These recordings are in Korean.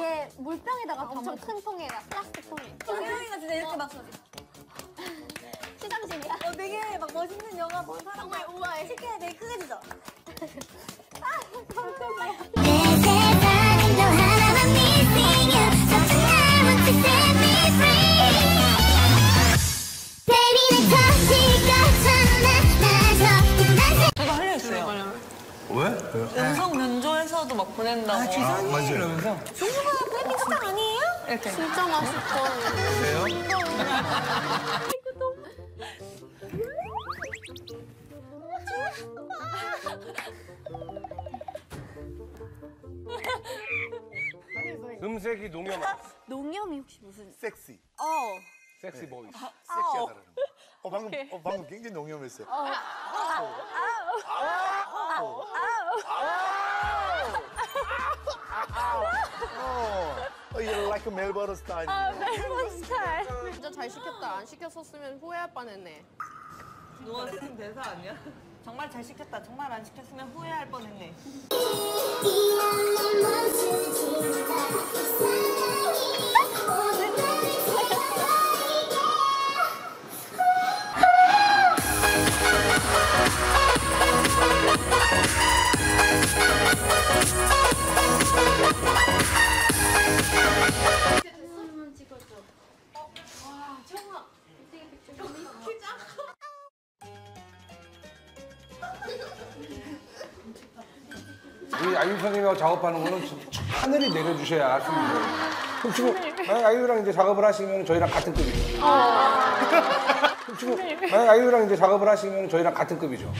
이게 물병에다가 엄청 큰 통에다, 플라스틱 통에. 세영이가 진짜 이렇게 막 시상식이야? 되게 막 멋있는 영화 본 사람 정말 우아해. 쉽게 되게 크게 주죠? 아, 왜? 음성 면조에서도 막 보낸다고. 아, 기사님 이러면서. 종류가 플래핑 스타 아니에요? 이렇게. 진짜 맛있어. 그래요? 이거 너무. 음색이 농염. 농염이 혹시 무슨? 섹시. 섹시 보이스. 섹시하다라는 거. 방금 굉장히 농염했어요. You like a Melbourne style. Melbourne style. 진짜 잘 시켰다. 안 시켰었으면 후회할 뻔했네. 너가 쓴 대사 아니야? 정말 잘 시켰다. 정말 안 시켰으면 후회할 뻔했네. 우리 아이유 선생님하고 작업하는 거는 하늘이 내려주셔야 합니다. 그럼 지금 만약 아이유랑 이제 작업을 하시면 저희랑 같은 급이죠. 그럼 지금 만약 아이유랑 이제 작업을 하시면 저희랑 같은 급이죠.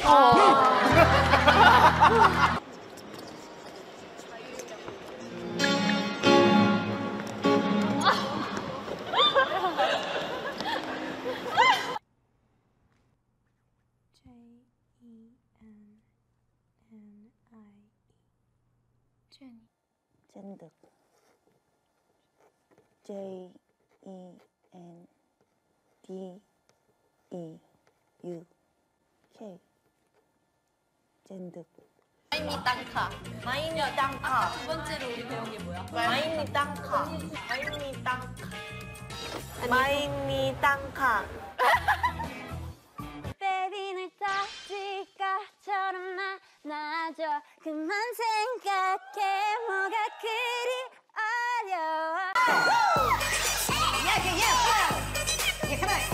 젠득 JENDEUK 젠득 마인니 땅카 마인니 땅카 두 번째로 우리 배운 게 뭐야? 마인니 땅카 마인니 땅카 마인니 땅카 베리는 딱지가처럼 나눠줘 그만 생각해 뭐가 그리 어려워. Yeah, yeah, yeah. Yeah, come on.